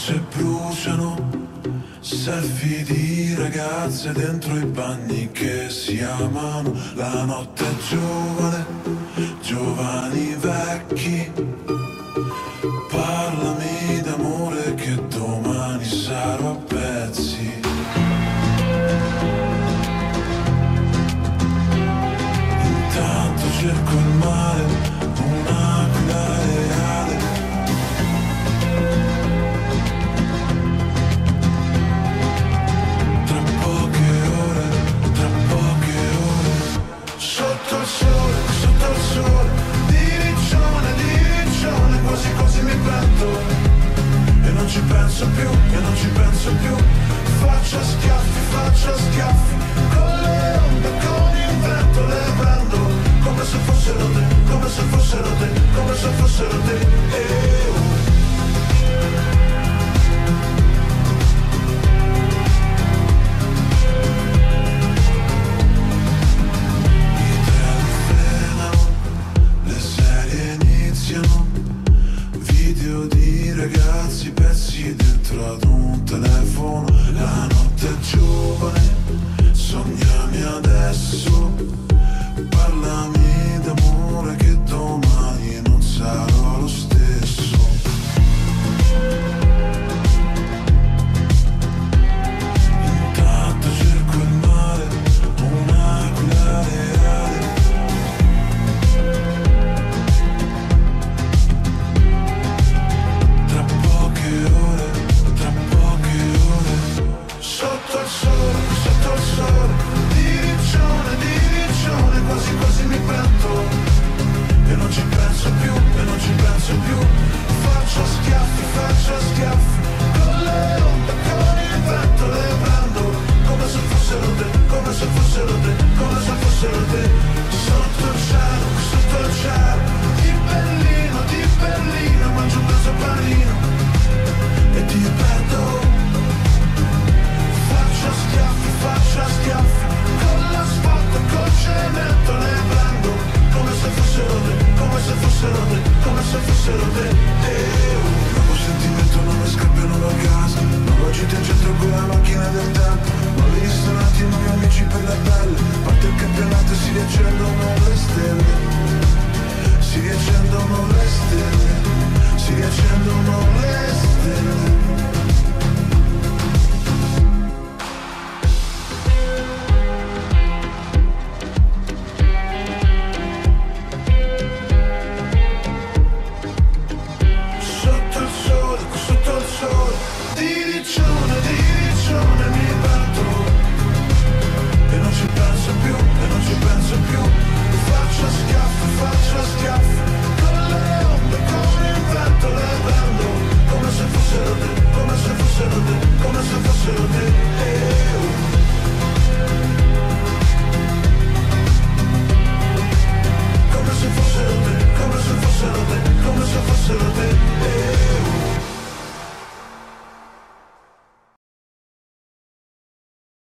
piogge bruciano, selfie di ragazze dentro i bagni che si amano. La notte è giovane, giovani vecchi, parlami d'amore che domani sarò a pezzi. Intanto cerco il mare, un'aquila reale. Tra poche ore, sotto il sole, divicione, quasi quasi mi prendo. E non ci penso più, faccio schiaffi, con le onde, con il vento le prendo. Come se fossero te, come se fossero te, I treni frenano, le serie iniziano, video di ragazzi persi dentro ad un telefono. La notte è giovane, sognami adesso, parlami d'amore che domani non sarò lo stesso. Intanto cerco il mare, un'aquila reale. Tra poche ore, sotto il sole, divisione, quasi quasi mi prendo. E non ci penso più, faccio schiaffi,